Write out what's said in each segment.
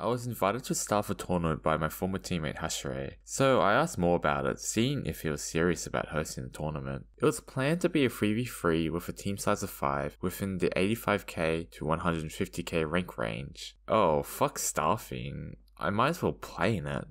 I was invited to staff a tournament by my former teammate Hashire, so I asked more about it, seeing if he was serious about hosting the tournament. It was planned to be a 3v3 with a team size of 5 within the 85k to 150k rank range. Oh, fuck staffing. I might as well play in it.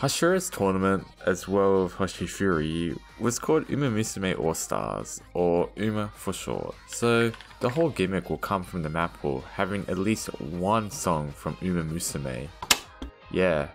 Hashira's tournament, as well as Hoshifuri, was called Uma Musume All-Stars, or Uma for short, so the whole gimmick will come from the map pool having at least one song from Uma Musume. Yeah,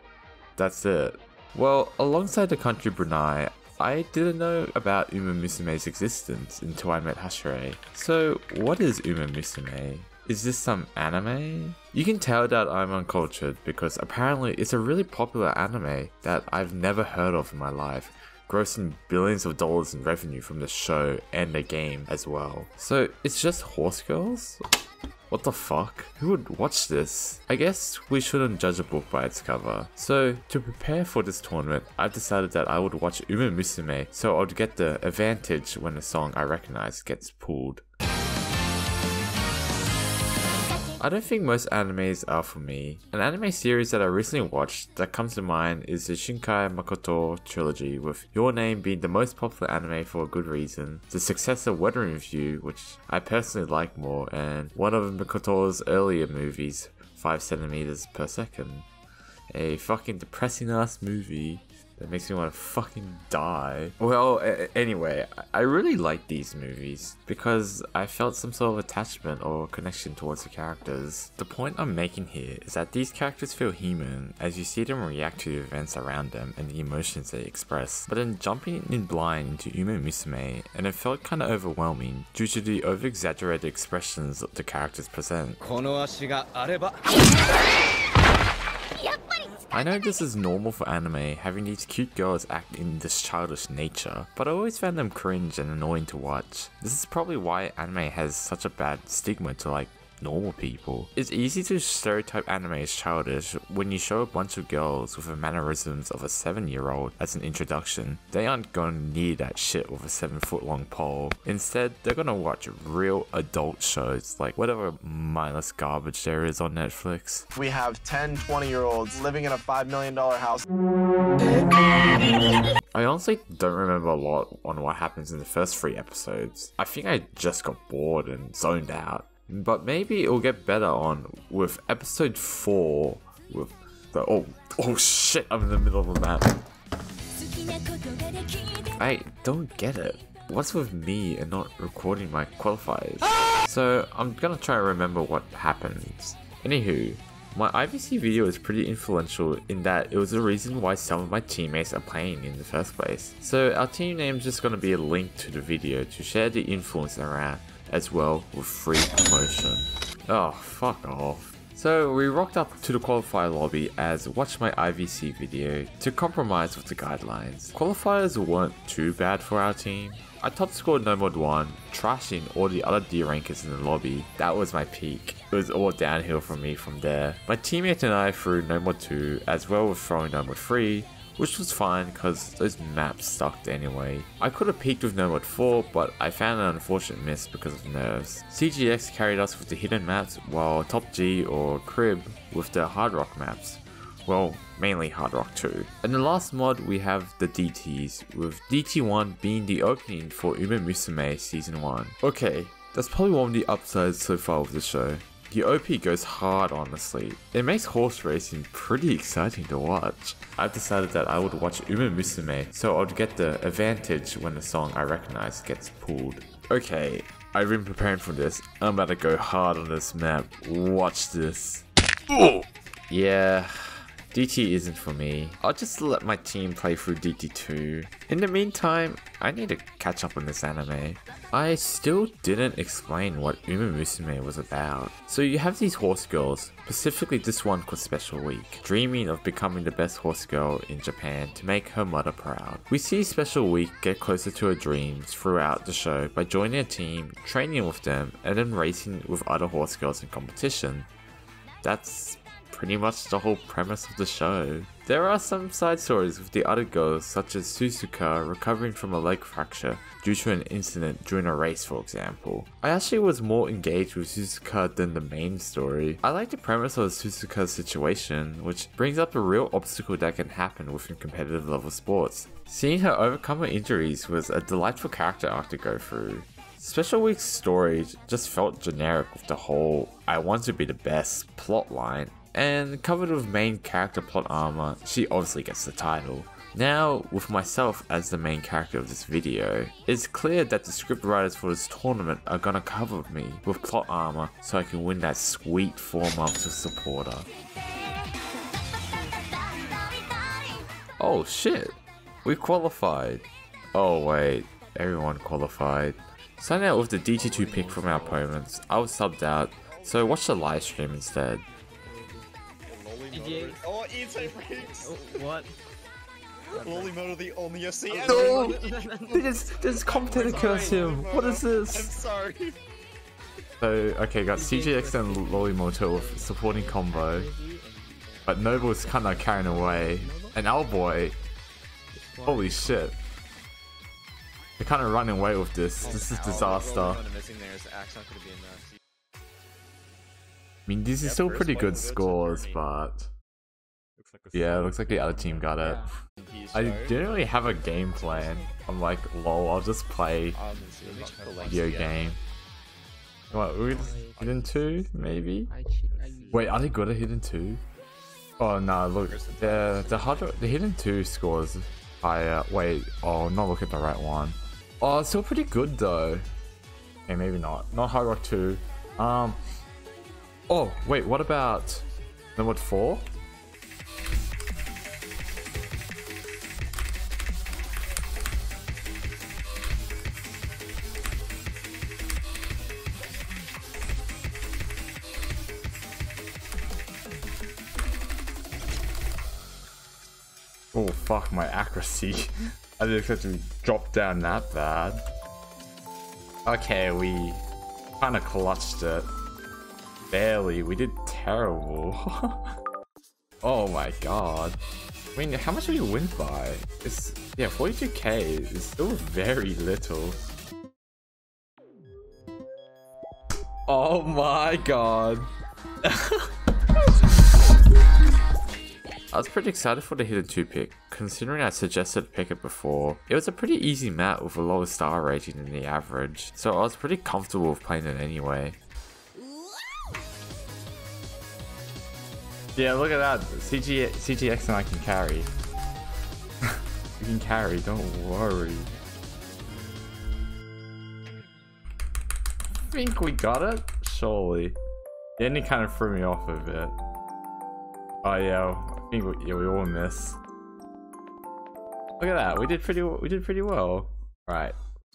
that's it. Well, alongside the country Brunei, I didn't know about Uma Musume's existence until I met Hashire. So what is Uma Musume? Is this some anime? You can tell that I'm uncultured because apparently it's a really popular anime that I've never heard of in my life, grossing billions of dollars in revenue from the show and the game as well. So it's just horse girls? What the fuck? Who would watch this? I guess we shouldn't judge a book by its cover. So to prepare for this tournament, I've decided that I would watch Uma Musume so I would get the advantage when a song I recognize gets pulled. I don't think most animes are for me. An anime series that I recently watched that comes to mind is the Shinkai Makoto trilogy, with Your Name being the most popular anime for a good reason, the successor Weathering With You, which I personally like more, and one of Makoto's earlier movies, 5cm per second. A fucking depressing ass movie that makes me want to fucking die. Well, anyway, I really like these movies because I felt some sort of attachment or connection towards the characters. The point I'm making here is that these characters feel human as you see them react to the events around them and the emotions they express. But then jumping in blind into Uma Musume, and it felt kind of overwhelming due to the over-exaggerated expressions the characters present. I know this is normal for anime, having these cute girls act in this childish nature, but I always found them cringe and annoying to watch. This is probably why anime has such a bad stigma to like normal people. It's easy to stereotype anime as childish when you show a bunch of girls with the mannerisms of a 7-year-old as an introduction. They aren't gonna need that shit with a 7-foot-long pole. Instead, they're gonna watch real adult shows like whatever mindless garbage there is on Netflix. We have 10-20-year-olds living in a $5 million house. I honestly don't remember a lot on what happens in the first 3 episodes. I think I just got bored and zoned out. But maybe it'll get better on with episode 4 with the oh shit, I'm in the middle of a map. I don't get it. What's with me and not recording my qualifiers? So I'm gonna try and remember what happens. Anywho, my IVC video is pretty influential in that it was the reason why some of my teammates are playing in the first place. So our team name is just gonna be a link to the video to share the influence around, as well with free promotion. Oh, fuck off. So we rocked up to the qualifier lobby as watch my IVC video to compromise with the guidelines. Qualifiers weren't too bad for our team. I top scored Nomod 1, trashing all the other D rankers in the lobby. That was my peak. It was all downhill for me from there. My teammate and I threw Nomod 2 as well with throwing Nomod 3, which was fine because those maps sucked anyway. I could have peaked with Nomad 4, but I found an unfortunate miss because of nerves. CGX carried us with the hidden maps, while Top G or Crib with the hard rock maps. Well, mainly hard rock 2. In the last mod we have the DTs, with DT1 being the opening for Uma Musume Season 1. Okay, that's probably one of the upsides so far of the show. The OP goes hard, honestly. It makes horse racing pretty exciting to watch. I've decided that I would watch Uma Musume so I would get the advantage when the song I recognize gets pulled. Okay, I've been preparing for this. I'm about to go hard on this map. Watch this. Ooh. Yeah, DT isn't for me. I'll just let my team play through DT2. In the meantime, I need to catch up on this anime. I still didn't explain what Uma Musume was about. So you have these horse girls, specifically this one called Special Week, dreaming of becoming the best horse girl in Japan to make her mother proud. We see Special Week get closer to her dreams throughout the show by joining a team, training with them, and then racing with other horse girls in competition. That's pretty much the whole premise of the show. There are some side stories with the other girls, such as Suzuka recovering from a leg fracture due to an incident during a race, for example. I actually was more engaged with Suzuka than the main story. I like the premise of Suzuka's situation, which brings up a real obstacle that can happen within competitive level sports. Seeing her overcome her injuries was a delightful character arc to go through. Special Week's story just felt generic with the whole "I want to be the best" plotline, and covered with main character plot armor, she obviously gets the title. Now, with myself as the main character of this video, it's clear that the script writers for this tournament are gonna cover me with plot armor so I can win that sweet 4 months of supporter. Oh shit, we qualified. Oh wait, everyone qualified. Starting out with the DT2 pick from our opponents, I was subbed out, so watch the live stream instead. Oh, Ito breaks! What? Lolimoto the only FC. No! This commentator cursed him! What is this? I'm sorry. So, okay, got CGX and Lolimoto with supporting combo. But Noble's kinda carrying away. And our boy. Holy shit. They're kind of running away with this. This is disaster. I mean, these are still pretty good scores, but yeah, it looks like the other team got it. I didn't really have a game plan. I'm like, lol, I'll just play a video game. What, we hidden 2? Maybe? Wait, are they good at hidden 2? Oh no, look, the hidden 2 scores. Wait, oh, not look at the right one. Oh, it's still pretty good though. Okay, maybe not. Not Hard Rock 2. Oh, wait, what about number 4? Oh fuck, my accuracy. I didn't expect to drop down that bad. Okay, we kinda clutched it. Barely, we did terrible. Oh my god. I mean, how much did we win by? It's, yeah, 42k is still very little. Oh my god. I was pretty excited for the hidden 2 pick, considering I suggested to pick it before. It was a pretty easy mat with a lower star rating than the average, so I was pretty comfortable with playing it anyway. Yeah, look at that, CGX and I can carry. We can carry, don't worry. I think we got it? Surely. Then it kind of threw me off a bit. Oh yeah, I think we all miss. Look at that, we did pretty well. Alright,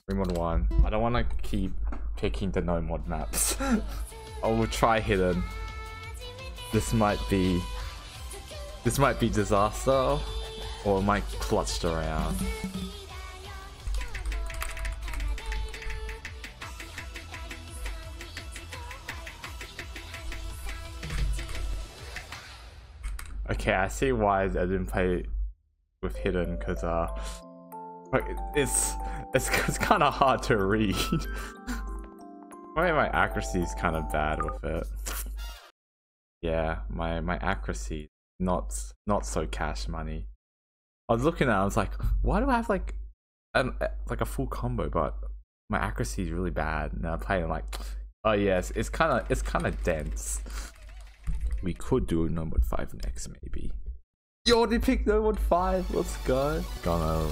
3 mod 1. I don't want to keep picking the no mod maps. I will try hidden. This might be disaster, or it might clutched around. Okay, I see why I didn't play with hidden, because it's kind of hard to read. My accuracy is kind of bad with it. Yeah, my accuracy not so cash money. I was looking at it, I was like, why do I have like a full combo, but my accuracy is really bad. And I play like, oh yes, it's kind of dense. We could do a number 5 next, maybe. Yo, they picked number 5. Let's go. Gonna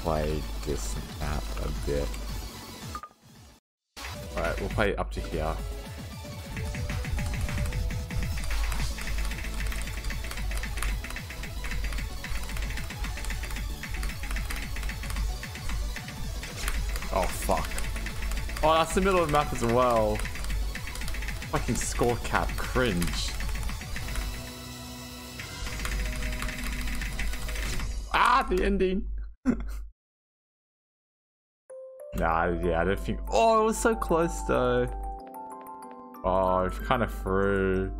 play this map a bit. All right, we'll play up to here. Oh fuck! Oh, that's the middle of the map as well. Fucking score cap cringe. Ah, the ending. Nah, yeah, I don't think. Oh, it was so close though. Oh, it kind of threw.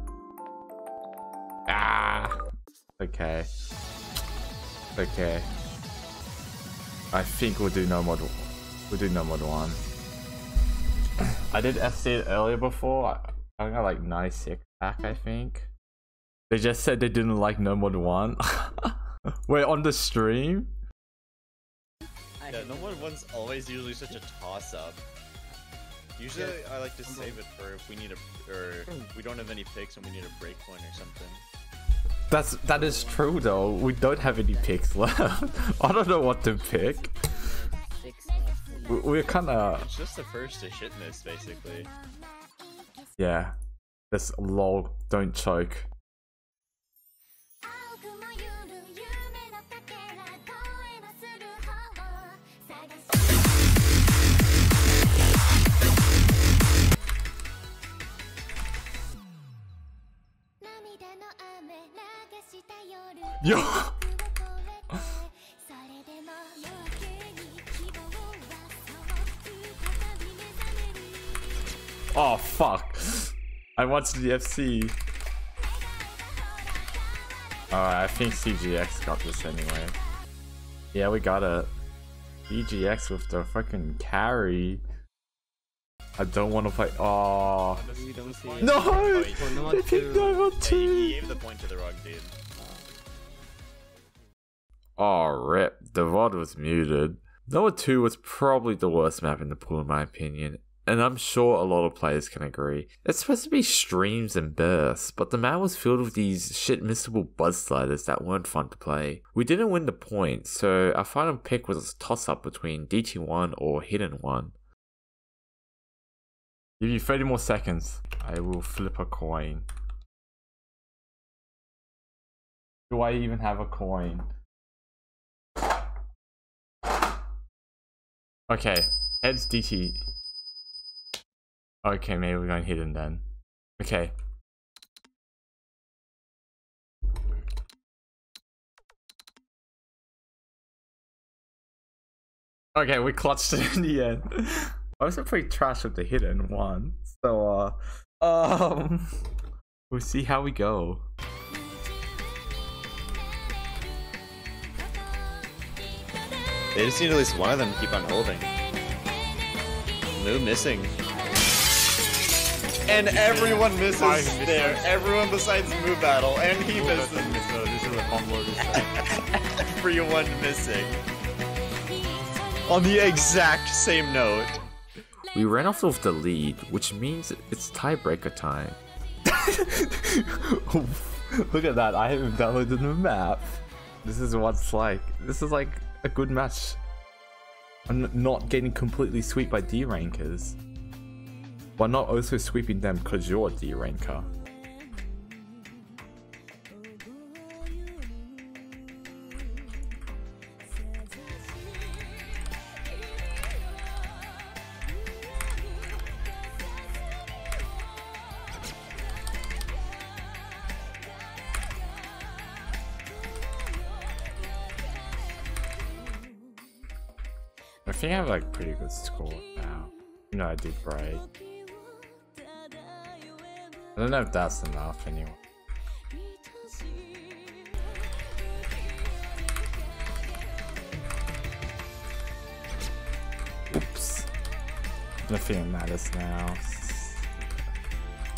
Okay. Okay. I think we'll do no mod. We'll do no mod 1. I did FC earlier before. I got like 96 back, I think. They just said they didn't like no mod 1. Wait, on the stream? Yeah, no mod 1's always usually such a toss-up. Usually I like to save it for if we need a, or we don't have any picks and we need a breakpoint or something. That is true though. We don't have any picks left. I don't know what to pick. We're kind of. It's just the first to shit miss, basically. Yeah. This lol. Don't choke. Yo! Oh fuck! I watched the FC. Alright, I think CGX got this anyway. Yeah, we got a CGX with the fucking carry. I don't want to play. Oh no! They picked Diamond 2. He gave the point to the wrong dude. Oh, rip. The VOD was muted. Nova 2 was probably the worst map in the pool in my opinion, and I'm sure a lot of players can agree. It's supposed to be streams and bursts, but the map was filled with these shit missable buzz sliders that weren't fun to play. We didn't win the point, so our final pick was a toss-up between DT1 or Hidden 1. Give you 30 more seconds. I will flip a coin. Do I even have a coin? Okay, heads DT. Okay, maybe we're going hidden then. Okay. Okay, we clutched it in the end. I was pretty trash with the hidden one, so we'll see how we go. They just need at least one of them to keep on holding. No missing. And everyone misses there. Everyone besides Moo Battle, and he misses. Everyone missing. On the exact same note. We ran off with the lead, which means it's tiebreaker time. Look at that, I haven't downloaded the map. This is what it's like. This is like a good match. I'm not getting completely sweeped by D-rankers, but not also sweeping them because you're a D-ranker. I think I have like pretty good score now. No, I did break. I don't know if that's enough anyway. Oops. Nothing that matters now.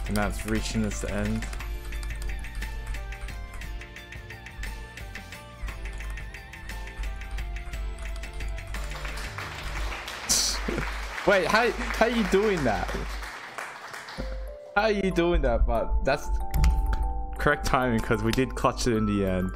And that's reaching its end. Wait, how you doing that? How are you doing that? But that's correct timing because we did clutch it in the end.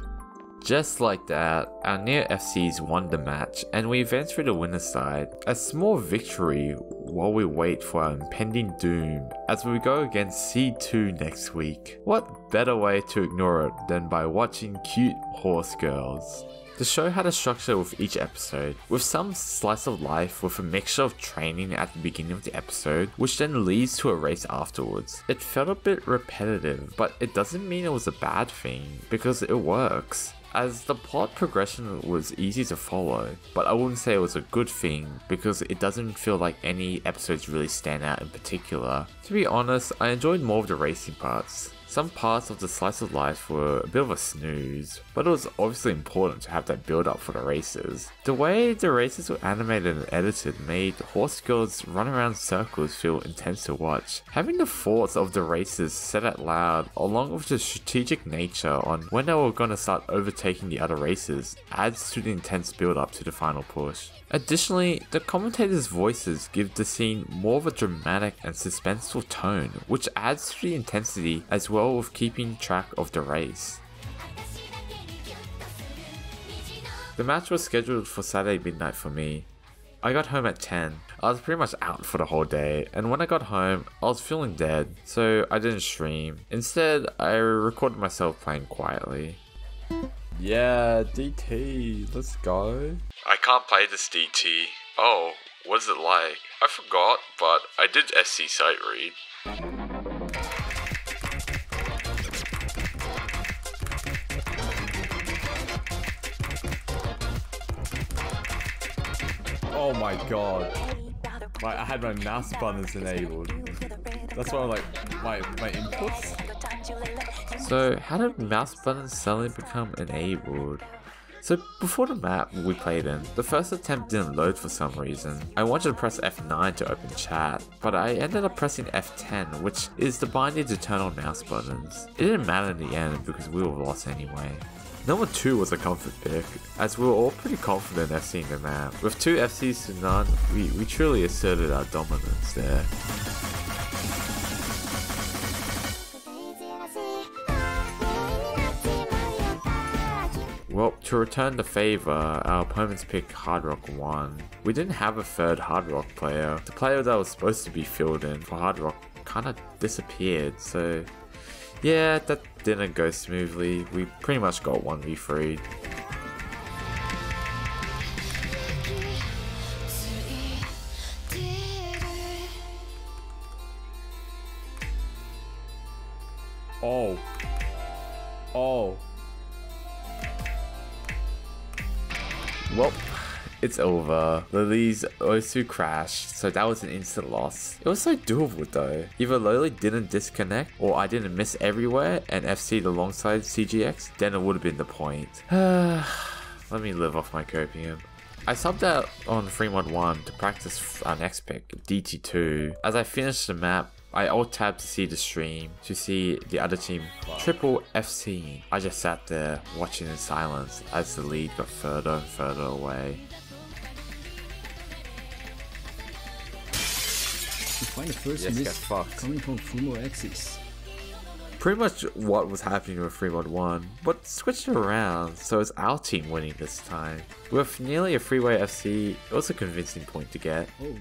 Just like that, our near FCs won the match and we advanced through the winner's side. A small victory while we wait for our impending doom as we go against C2 next week. What better way to ignore it than by watching cute horse girls? The show had a structure with each episode, with some slice of life with a mixture of training at the beginning of the episode, which then leads to a race afterwards. It felt a bit repetitive, but it doesn't mean it was a bad thing, because it works, as the plot progression was easy to follow. But I wouldn't say it was a good thing, because it doesn't feel like any episodes really stand out in particular. To be honest, I enjoyed more of the racing parts. Some parts of the slice of life were a bit of a snooze, but it was obviously important to have that build up for the races. The way the races were animated and edited made horse girls run around circles feel intense to watch. Having the thoughts of the races said out loud, along with the strategic nature on when they were going to start overtaking the other races, adds to the intense build up to the final push. Additionally, the commentators' voices give the scene more of a dramatic and suspenseful tone, which adds to the intensity as well with keeping track of the race. The match was scheduled for Saturday midnight for me. I got home at 10. I was pretty much out for the whole day, and when I got home, I was feeling dead, so I didn't stream. Instead, I recorded myself playing quietly. Yeah, DT, let's go. I can't play this DT. Oh, what is it like? I forgot, but I did SC sight read. Oh my god. Like, I had my mouse buttons enabled. That's why I'm like, my inputs? So how did mouse buttons suddenly become enabled? So before the map we played in, the first attempt didn't load for some reason. I wanted to press F9 to open chat, but I ended up pressing F10, which is the binding to turn on mouse buttons. It didn't matter in the end because we were lost anyway. Number 2 was a comfort pick, as we were all pretty confident at seeing the map. With 2 FCs to none, we truly asserted our dominance there. Well, to return the favour, our opponents picked Hard Rock 1. We didn't have a third Hard Rock player. The player that was supposed to be filled in for Hard Rock kinda disappeared, so yeah, that didn't go smoothly. We pretty much got 1v3'd. Oh. Oh. Well, it's over. Lily's Osu crashed, so that was an instant loss. It was so doable though. Either Lily didn't disconnect, or I didn't miss everywhere and FC'd alongside CGX, then it would've been the point. Let me live off my copium. I subbed out on 3-1-1 to practice our next pick, DT2. As I finished the map, I alt-tabbed to see the stream, to see the other team triple FC. I just sat there watching in silence as the lead got further and further away. You find the first miss coming from Fumo Axis. Pretty much what was happening with 3-1-1, but switched it around, so it's our team winning this time. With nearly a freeway FC, it was a convincing point to get. Oh.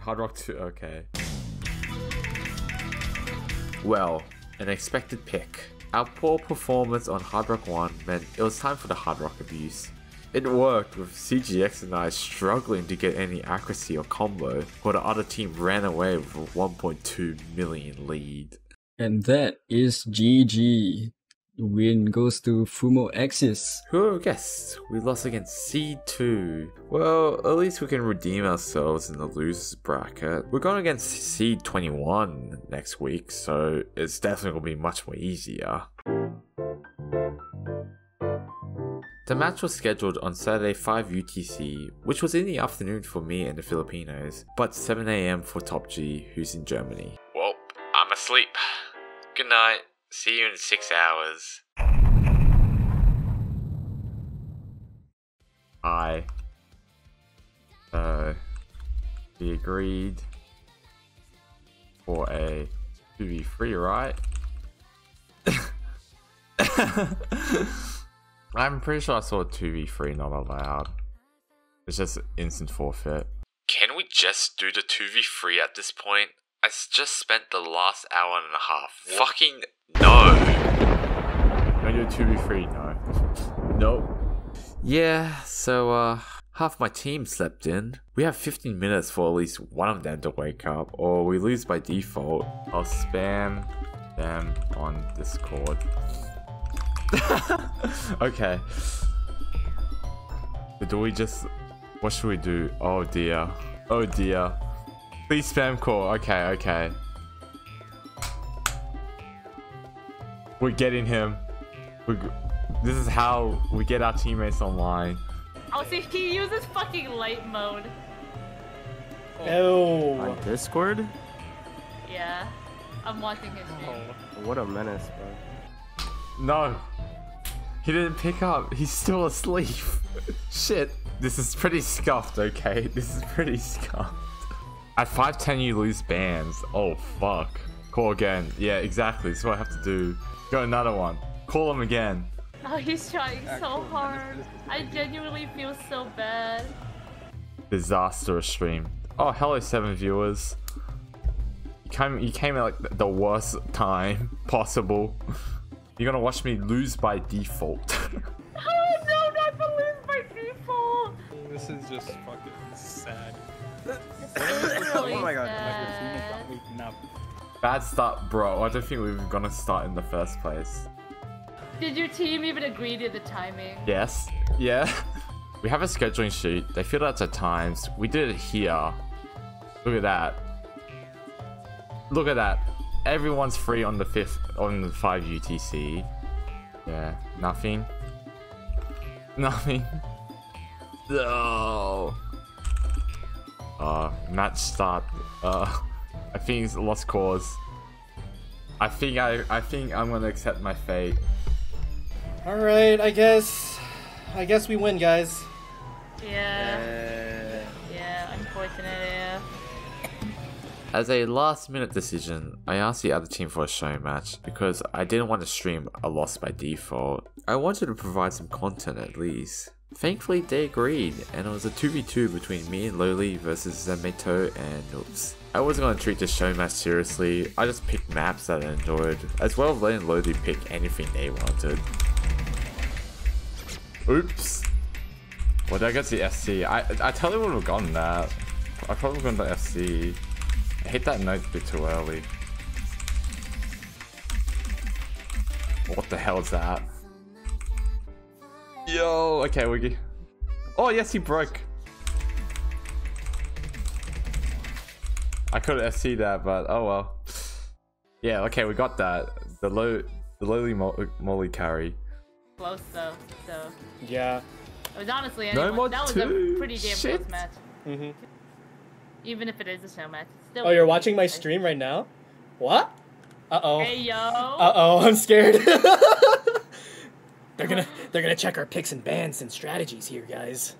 Hard Rock 2, okay. Well, an expected pick. Our poor performance on Hard Rock 1 meant it was time for the Hard Rock abuse. It worked, with CGX and I struggling to get any accuracy or combo, while the other team ran away with a 1.2 million lead. And that is GG. The win goes to Fumo Axis. Who guessed? We lost against C2. Well, at least we can redeem ourselves in the losers bracket. We're going against C21 next week, so it's definitely going to be much more easier. The match was scheduled on Saturday 5 UTC, which was in the afternoon for me and the Filipinos, but 7 AM for Top G, who's in Germany. Well, I'm asleep. Good night. See you in 6 hours. We agreed for a 2v3, right? I'm pretty sure I saw a 2v3 not allowed. It's just instant forfeit. Can we just do the 2v3 at this point? I just spent the last hour and a half. What? Fucking no! No, you're 2v3, no. Nope. Yeah, so half my team slept in. We have 15 minutes for at least one of them to wake up, or we lose by default. I'll spam them on Discord. Okay. But do we just... What should we do? Oh dear. Oh dear. Please spam call. Okay, okay. We're getting him. This is how we get our teammates online. Oh, see, he uses fucking light mode. Oh. On Discord? Yeah. I'm watching his stream. Oh, what a menace, bro. No. He didn't pick up. He's still asleep. Shit. This is pretty scuffed, okay? This is pretty scuffed. At 5:10, you lose bans. Oh, fuck. Call again. Yeah, exactly. That's what I have to do. Got another one. Call him again. Oh, he's trying so hard. I genuinely feel so bad. Disastrous stream. Oh, hello, 7 viewers. You came at like the worst time possible. You're gonna watch me lose by default. Oh no, not to lose by default. This is just fucking sad. Really oh my god. Sad. Bad start, bro. I don't think we were gonna start in the first place. Did your team even agree to the timing? Yes. Yeah. We have a scheduling sheet. They filled out the times. We did it here. Look at that. Look at that. Everyone's free on the 5 UTC. Yeah. Nothing. Nothing. No. Match start. I think it's a lost cause. I think I'm gonna accept my fate. Alright, I guess we win, guys. Yeah. Yeah, unfortunate, yeah. As a last-minute decision, I asked the other team for a show match because I didn't want to stream a loss by default. I wanted to provide some content at least. Thankfully, they agreed, and it was a 2v2 between me and Lily versus Zemeto and Oops. I wasn't going to treat this show match seriously. I just picked maps that I enjoyed, as well as letting Lily pick anything they wanted. Oops. Well, there goes the FC. I totally would have gotten that. I probably would have gotten the FC. I hit that note a bit too early. What the hell is that? Yo, okay, Wiggy. Oh, yes, he broke. I could have FC'd that, but oh well. Yeah, okay, we got that. The lowly molly carry. Close though, so. Yeah. It was honestly anyone. No more that two? Was a pretty damn Shit. Close match. Mm-hmm. Even if it is a show match. It's still oh, you're watching my stream right now? What? Uh-oh. Hey, yo. Uh-oh, I'm scared. they're gonna check our picks and bans and strategies here, guys.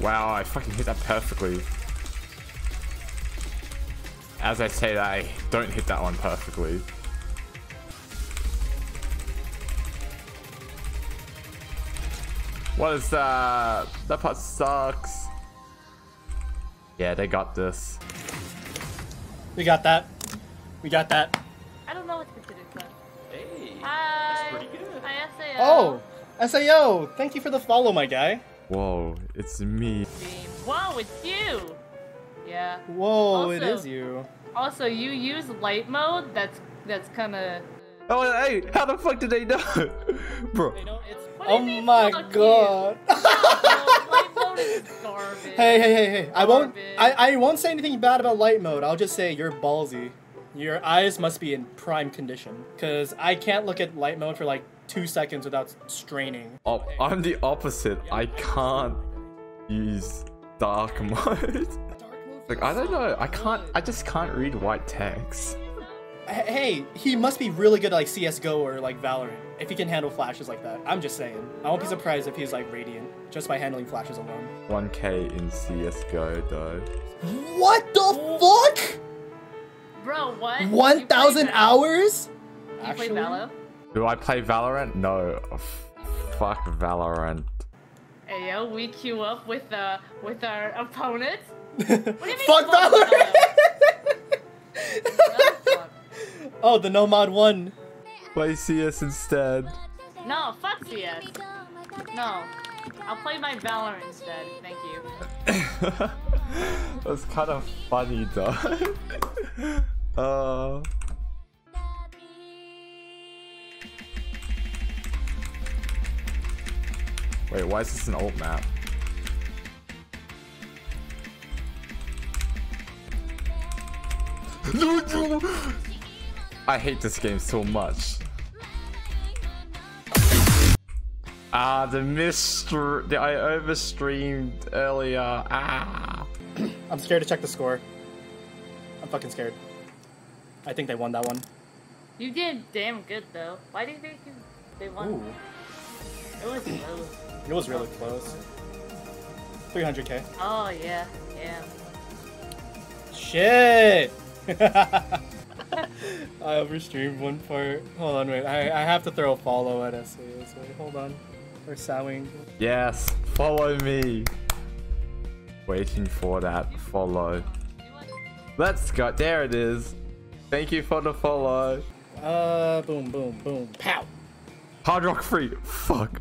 Wow, I fucking hit that perfectly. As I say that, I don't hit that one perfectly. What is that? That part sucks. Yeah, they got this. We got that. We got that. I don't know what's considered fun. Hey, hi. That's pretty good. Hi, SAO. Oh, SAO. Thank you for the follow, my guy. Whoa, it's me. Whoa, it's you! Yeah. Whoa, also, it is you. Also, you use light mode? That's kinda... Oh, hey, how the fuck did they know? Bro. They don't, it's... Oh my god. No, light mode is garbage. Hey. Garbage. I won't say anything bad about light mode. I'll just say you're ballsy. Your eyes must be in prime condition. Because I can't look at light mode for like 2 seconds without straining. Oh, I'm the opposite. I can't use dark mode. Like, I don't know. I just can't read white text. Hey, he must be really good at like CSGO or like Valorant if he can handle flashes like that. I'm just saying. I won't be surprised if he's like Radiant just by handling flashes alone. 1K in CSGO though. What the fuck? Bro, what? 1,000 hours? You actually? Play Valorant? Do I play Valorant? No. Oh, fuck Valorant. Hey yo, we queue up with our opponent. What do you mean fuck Valorant! Oh, the Nomad won. Play CS instead. No, fuck CS. No. I'll play my Valorant instead, thank you. That's kind of funny though. Wait, why is this an old map? No! I hate this game so much. Ah, the mystery. I overstreamed earlier. Ah. I'm scared to check the score. I'm fucking scared. I think they won that one. You did damn good though. Why do you think they won? Ooh. It was close. It was really close. 300k. Oh yeah, yeah. Shit! I overstreamed one part. Hold on, wait. I have to throw a follow at SAS. Wait, hold on. We're sowing. Yes, follow me. Waiting for that follow. Let's go. There it is. Thank you for the follow. Boom, boom, boom. Pow. Hard Rock Free. Fuck.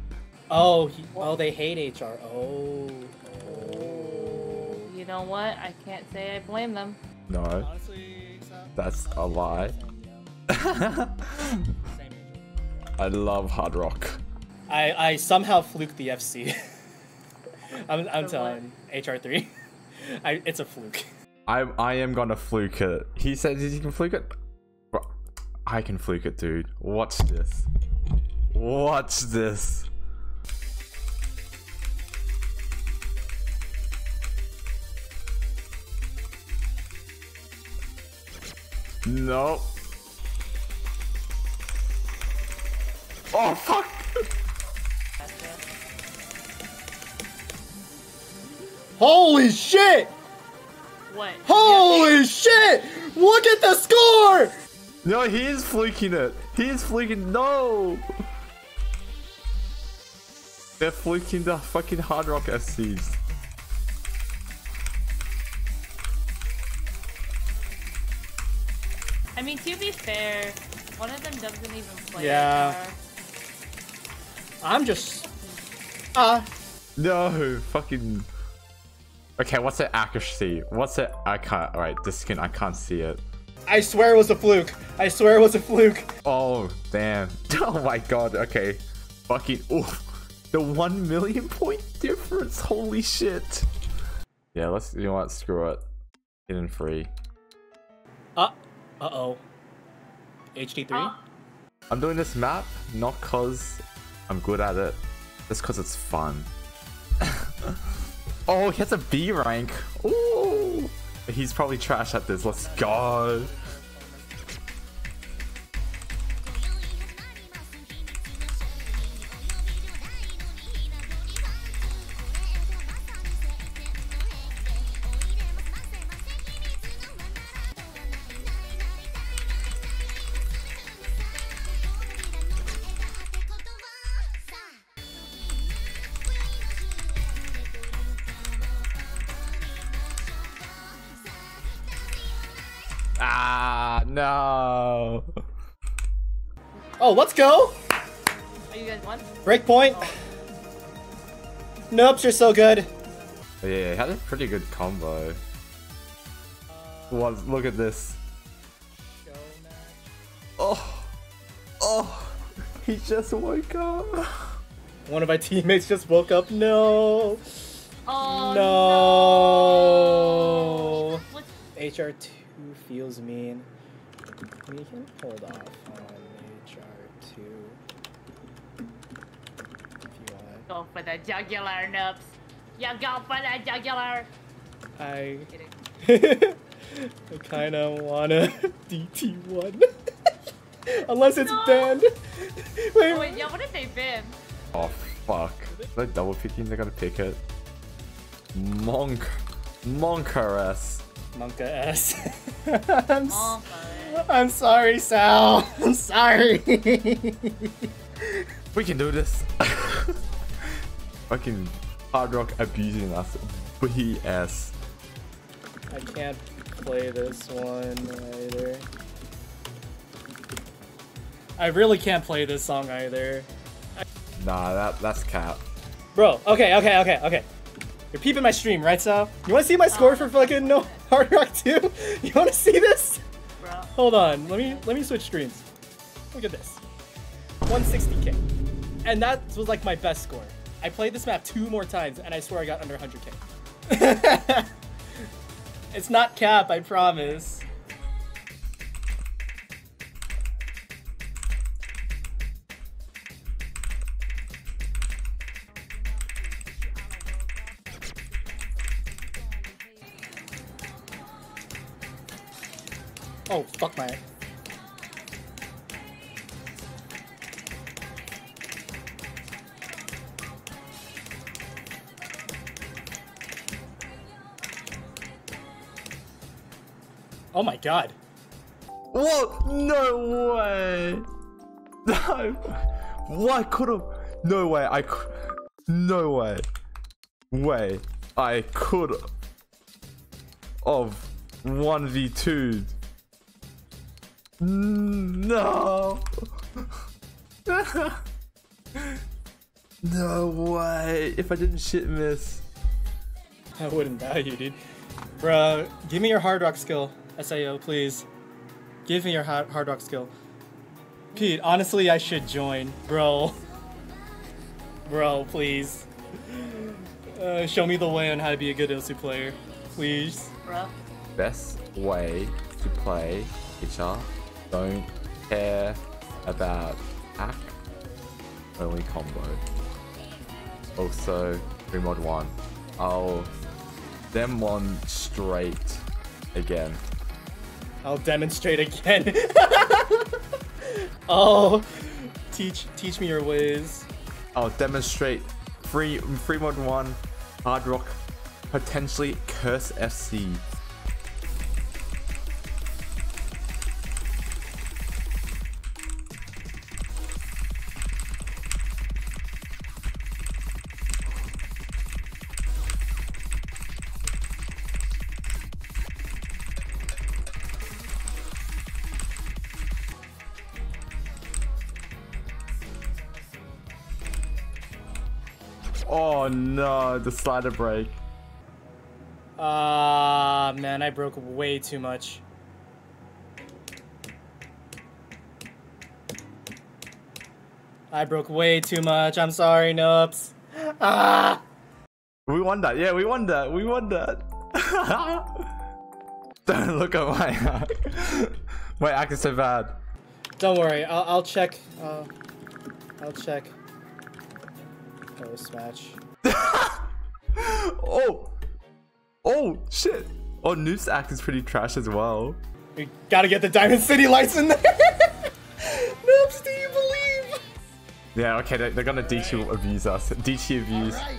Oh, oh, they hate HR. Oh. Oh. You know what? I can't say I blame them. No. Honestly, that's a lie. I love Hard Rock. I somehow fluked the FC. I'm telling HR3. It's a fluke. I am gonna fluke it. He said he can fluke it. I can fluke it, dude. Watch this. Watch this. No. Oh fuck! Holy shit! What? Holy shit! Look at the score! No, he is fluking it. He is fluking. No. They're fluking the fucking Hard Rock FCs. I mean, to be fair, one of them doesn't even play. Yeah. I'm just. No, fucking. Okay, what's the accuracy? What's it? I can't. Alright, this skin, I can't see it. I swear it was a fluke. I swear it was a fluke. Oh, damn. Oh my god, okay. Fucking. Oof. The 1 million point difference. Holy shit. Yeah, let's. You know what? Screw it. Hidden free. Uh-oh. HD3? I'm doing this map not because I'm good at it. Just because it's fun. Oh, he has a B rank. Ooh. He's probably trash at this. Let's go. No. Oh, let's go. Are you guys won? Breakpoint. Oh. Nope, you're so good. Yeah, had a pretty good combo. One, look at this. Show match. Oh, oh, he just woke up. One of my teammates just woke up. No. Oh no. No. HR2 feels mean. We can hold off on HR2 if you want. Go for the jugular, Nubs. Yeah, go for the jugular. I kind of wanna DT1. Unless it's banned. Wait, wait, yeah, what if they ban? Oh fuck! If I double picking, they gotta pick it. Monk, Monkaress. Monka S. I'm sorry, Saow. I'm sorry. We can do this. Fucking Hard Rock abusing us. BS. I can't play this one either. I really can't play this song either. Nah, that's cap. Bro, okay. You're peeping my stream, right, Saow? You wanna see my score for fucking no Hard Rock 2? You wanna see this? Bro. Hold on, let me switch screens. Look at this. 160k. And that was like my best score. I played this map 2 more times, and I swear I got under 100k. It's not cap, I promise. Oh, fuck my... Oh my god. What? No way. No. Why could've... No way. I could... No way. Way. I could... Of 1v2'd. No. No way. If I didn't shit miss. I wouldn't value, dude. Bro, give me your hard rock skill. SAO, please. Give me your hard rock skill. Pete, honestly, I should join. Bro. Bro, please. Show me the way on how to be a good LC player. Please. Bro. Best way to play guitar. Don't care about hack. Only combo. Also, remod 1. I'll dem one straight again. I'll demonstrate again. Oh, teach me your ways. I'll demonstrate free mod 1, hard rock, potentially curse FC. Oh no, the slider break. Ah, man, I broke way too much. I broke way too much. I'm sorry, Noops. Ah! We won that. Yeah, we won that. We won that. Don't look at my hack. My hack is so bad. Don't worry. I'll check. I'll check. Match. oh shit. Oh, Noob's act is pretty trash as well. We gotta get the Diamond City Lights in there. Noobs, do you believe? Yeah, okay, they're gonna DQ abuse us. DT abuse. Right.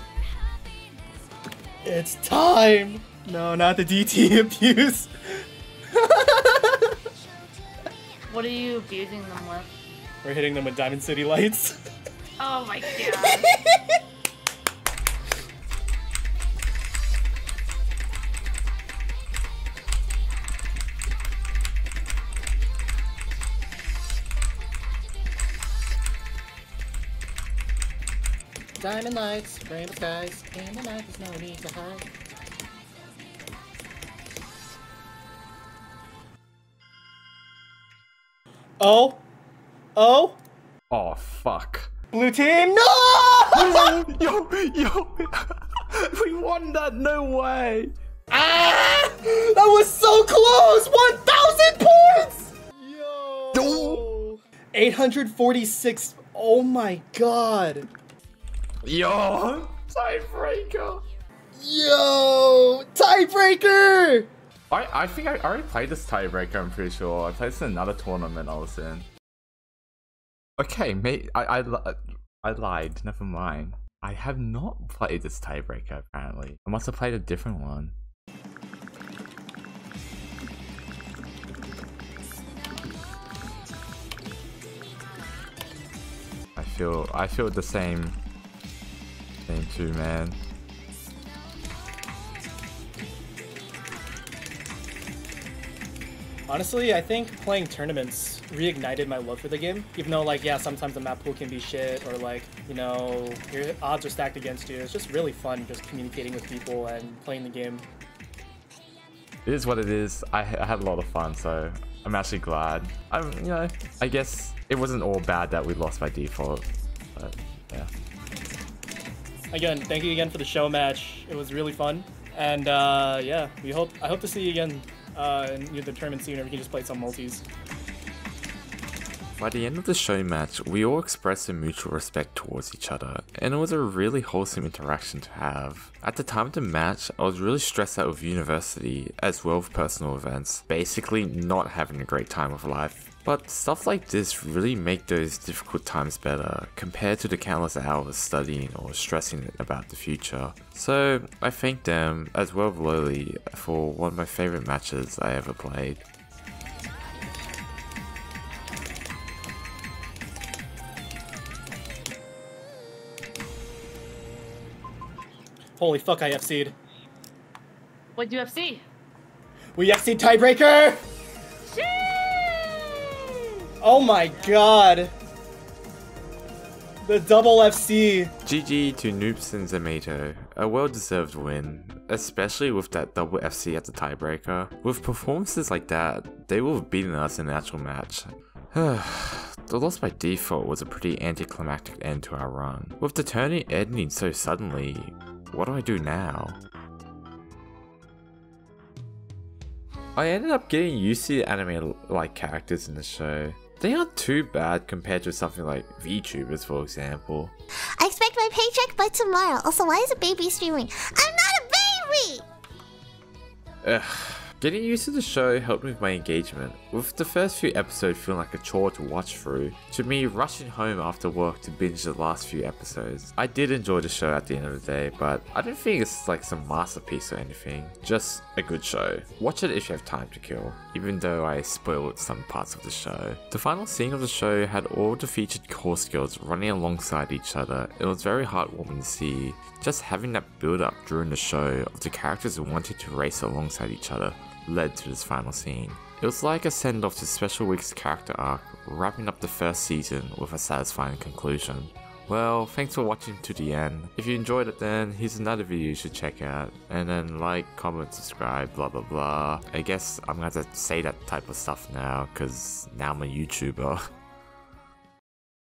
It's time. No, not the DT abuse. What are you abusing them with? We're hitting them with Diamond City Lights. Oh my god. Diamond lights, rainbow skies, and the night is no need to hide. Oh. Oh. Oh, fuck. Blue team, no! yo, we won that, no way. Ah, that was so close, 1,000 points! Yo! 846, oh my god. Yo, tiebreaker. Yo, tiebreaker! I think I already played this tiebreaker, I'm pretty sure. I played this in another tournament I was in. Okay, mate, I lied, never mind. I have not played this tiebreaker, apparently. I must have played a different one. I feel the same too, man. Honestly, I think playing tournaments reignited my love for the game. Even though, like, yeah, sometimes the map pool can be shit, or like, you know, your odds are stacked against you. It's just really fun just communicating with people and playing the game. It is what it is. I had a lot of fun, so I'm actually glad. You know, I guess it wasn't all bad that we lost by default, but yeah. again, thank you again for the show match. It was really fun. And yeah, I hope to see you again in the tournament soon, or we can just play some multis. By the end of the show match, we all expressed a mutual respect towards each other, and it was a really wholesome interaction to have. At the time of the match, I was really stressed out with university as well as personal events, basically not having a great time of life. But stuff like this really make those difficult times better compared to the countless hours studying or stressing about the future. So I thank them as well as Lily for one of my favourite matches I ever played. Holy fuck, I FC'd. What'd you FC? We FC'd tiebreaker! Oh my god! The double FC! GG to Noobs and Zemeto. A well-deserved win, especially with that double FC at the tiebreaker. With performances like that, they will have beaten us in the actual match. The loss by default was a pretty anticlimactic end to our run. With the tourney ending so suddenly, what do I do now? I ended up getting used to the anime-like characters in the show. They aren't too bad compared to something like VTubers, for example. I expect my paycheck by tomorrow. Also, why is a baby streaming? I'm not a baby! Ugh. Getting used to the show helped me with my engagement, with the first few episodes feeling like a chore to watch through, to me rushing home after work to binge the last few episodes. I did enjoy the show at the end of the day, but I don't think it's like some masterpiece or anything, just a good show. Watch it if you have time to kill, even though I spoiled some parts of the show. The final scene of the show had all the featured course girls running alongside each other, and it was very heartwarming to see, just having that build up during the show of the characters who wanted to race alongside each other. Led to this final scene. It was like a send off to Special Week's character arc, wrapping up the first season with a satisfying conclusion. Well, thanks for watching to the end. If you enjoyed it then, here's another video you should check out, and then like, comment, subscribe, blah blah blah. I guess I'm gonna have to say that type of stuff now, cause now I'm a YouTuber.